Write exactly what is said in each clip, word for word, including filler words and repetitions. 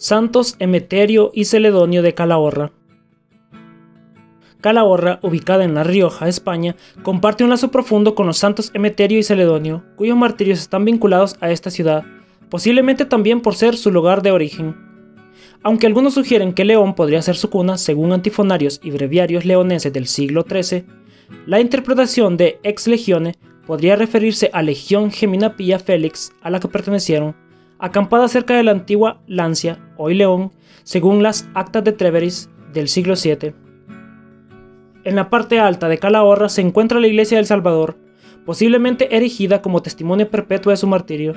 Santos Emeterio y Celedonio de Calahorra. Calahorra, ubicada en La Rioja, España, comparte un lazo profundo con los santos Emeterio y Celedonio, cuyos martirios están vinculados a esta ciudad, posiblemente también por ser su lugar de origen. Aunque algunos sugieren que León podría ser su cuna, según antifonarios y breviarios leoneses del siglo trece, la interpretación de ex legione podría referirse a Legión Gemina Pia Félix, a la que pertenecieron, acampada cerca de la antigua Lancia, hoy León, según las Actas de Treveris del siglo siete. En la parte alta de Calahorra se encuentra la iglesia del Salvador, posiblemente erigida como testimonio perpetuo de su martirio,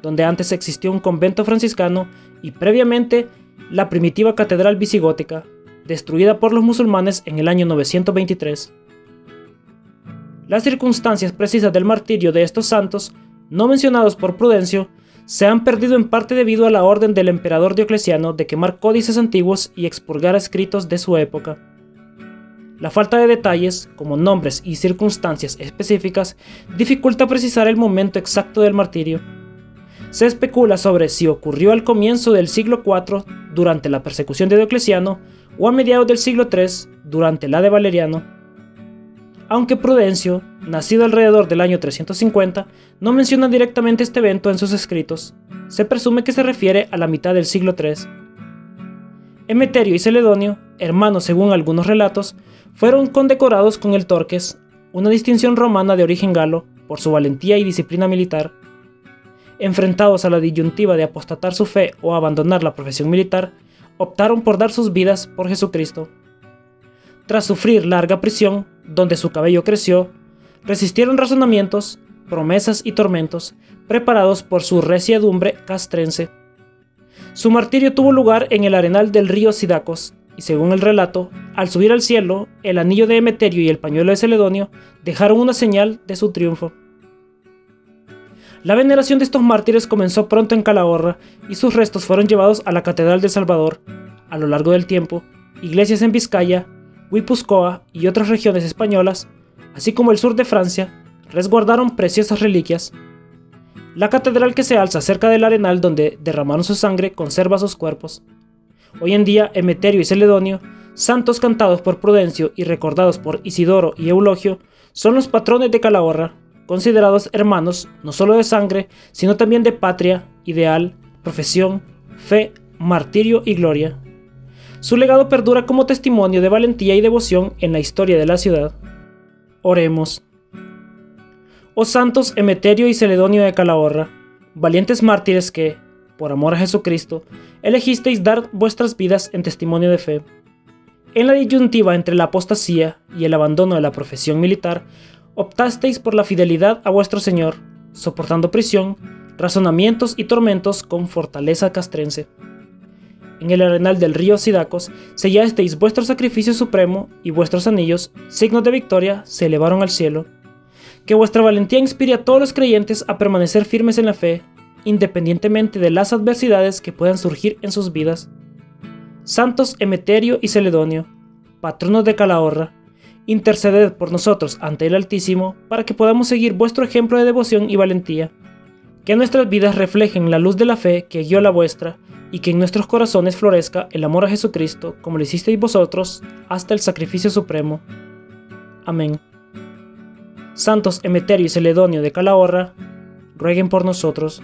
donde antes existió un convento franciscano y previamente la primitiva catedral visigótica, destruida por los musulmanes en el año novecientos veintitrés. Las circunstancias precisas del martirio de estos santos, no mencionados por Prudencio, se han perdido en parte debido a la orden del emperador Diocleciano de quemar códices antiguos y expurgar escritos de su época. La falta de detalles, como nombres y circunstancias específicas, dificulta precisar el momento exacto del martirio. Se especula sobre si ocurrió al comienzo del siglo cuatro, durante la persecución de Diocleciano, o a mediados del siglo tres, durante la de Valeriano. Aunque Prudencio, nacido alrededor del año trescientos cincuenta, no menciona directamente este evento en sus escritos, se presume que se refiere a la mitad del siglo tres. Emeterio y Celedonio, hermanos según algunos relatos, fueron condecorados con el Torques, una distinción romana de origen galo, por su valentía y disciplina militar. Enfrentados a la disyuntiva de apostatar su fe o abandonar la profesión militar, optaron por dar sus vidas por Jesucristo. Tras sufrir larga prisión, donde su cabello creció, resistieron razonamientos, promesas y tormentos, preparados por su resiedumbre castrense. Su martirio tuvo lugar en el arenal del río Cidacos, y según el relato, al subir al cielo, el anillo de Emeterio y el pañuelo de Celedonio dejaron una señal de su triunfo. La veneración de estos mártires comenzó pronto en Calahorra, y sus restos fueron llevados a la Catedral del Salvador. A lo largo del tiempo, iglesias en Vizcaya, Guipúzcoa y otras regiones españolas, así como el sur de Francia, resguardaron preciosas reliquias. La catedral que se alza cerca del arenal donde derramaron su sangre conserva sus cuerpos. Hoy en día, Emeterio y Celedonio, santos cantados por Prudencio y recordados por Isidoro y Eulogio, son los patrones de Calahorra, considerados hermanos no solo de sangre, sino también de patria, ideal, profesión, fe, martirio y gloria. Su legado perdura como testimonio de valentía y devoción en la historia de la ciudad. Oremos. Oh santos Emeterio y Celedonio de Calahorra, valientes mártires que, por amor a Jesucristo, elegisteis dar vuestras vidas en testimonio de fe. En la disyuntiva entre la apostasía y el abandono de la profesión militar, optasteis por la fidelidad a vuestro Señor, soportando prisión, razonamientos y tormentos con fortaleza castrense. En el arenal del río Cidacos sellasteis vuestro sacrificio supremo y vuestros anillos, signos de victoria, se elevaron al cielo. Que vuestra valentía inspire a todos los creyentes a permanecer firmes en la fe, independientemente de las adversidades que puedan surgir en sus vidas. Santos Emeterio y Celedonio, patronos de Calahorra, interceded por nosotros ante el Altísimo para que podamos seguir vuestro ejemplo de devoción y valentía. Que nuestras vidas reflejen la luz de la fe que guió la vuestra, y que en nuestros corazones florezca el amor a Jesucristo, como lo hicisteis vosotros, hasta el sacrificio supremo. Amén. Santos Emeterio y Celedonio de Calahorra, rueguen por nosotros.